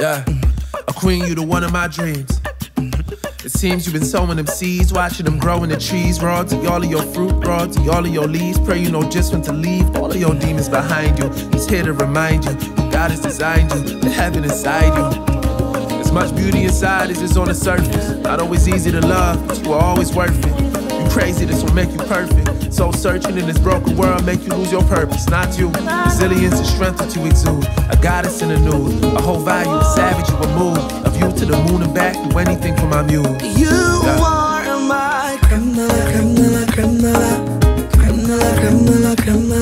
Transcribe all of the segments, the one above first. Yeah, a queen, you the one of my dreams. It seems you've been sowing them seeds, watching them grow in the trees. Raw to all of your fruit, raw to all of your leaves. Pray you know just when to leave all of your demons behind you. He's here to remind you, God has designed you, the heaven inside you. As much beauty inside as is on the surface. Not always easy to love, but you are always worth it. You crazy, this will make you perfect. Soul searching in this broken world make you lose your purpose. Not you, resilience and strength that you exude. A goddess in the nude, a whole value, a savage, you a mood. To the moon and back, do anything for my mule. You are my crème de la crème de la crème de la crème de la crème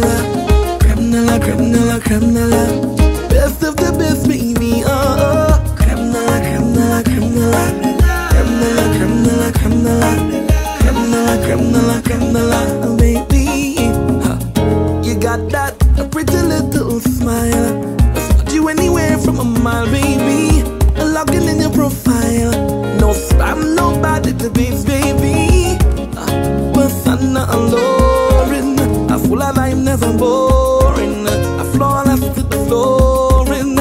de la crème de la crème de la crème de la crème de la best of the best, baby. Crème de la crème de la crème de la crème de la crème de la crème de la crème de la crème de la crème de la baby. You got that a pretty little smile. I spot you anywhere from a mile, baby. Logging in your profile, no spam, nobody to be, baby. But I'm not alluring. I full of I'm never boring. I floor left to the flooring.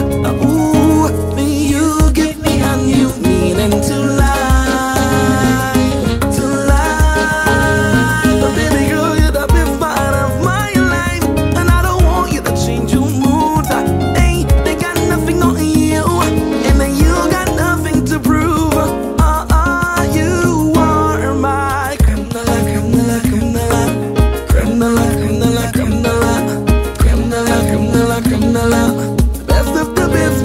Ooh, you give me a new meaning to life, to life. But baby girl, you're the best part of my life, and I don't want you to change your mood. Hey, they got nothing on you, and then you. Crème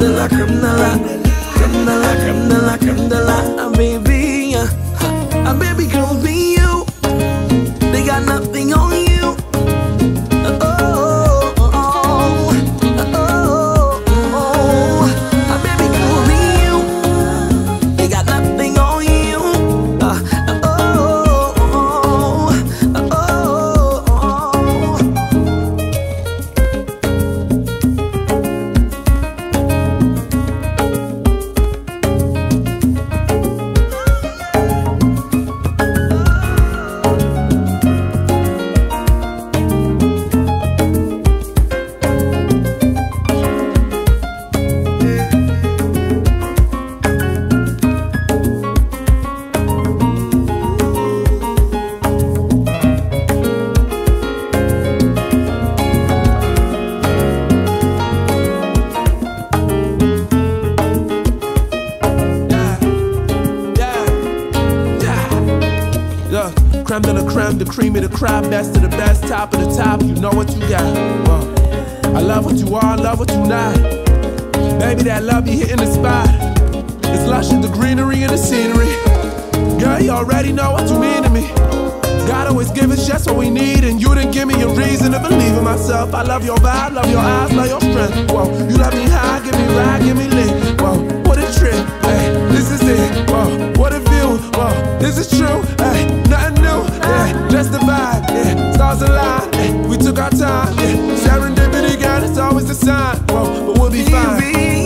de la crème de la crème de la crème de la crème de la baby, a baby girl be you. They got nothing on you. Oh, oh, oh, oh, a baby girl be you. They got nothing on you. Oh, oh, crème de la crème, the cream of the crop, best of the best, top of the top, you know what you got. I love what you are, love what you not. Baby, that love be hitting the spot. It's lush in the greenery and the scenery. Girl, you already know what you mean to me. God always give us just what we need, and you didn't give me a reason to believe in myself. I love your vibe, love your eyes, love your strength. Whoa, you love me high, give me ride, give me lit. Whoa, what a trip, hey, this is it. Whoa, what a view, whoa, this is true, hey, nothing new, yeah, just the vibe, yeah, stars aligned, yeah, we took our time, yeah, serendipity, God, it's always a sign, whoa, but we'll be fine.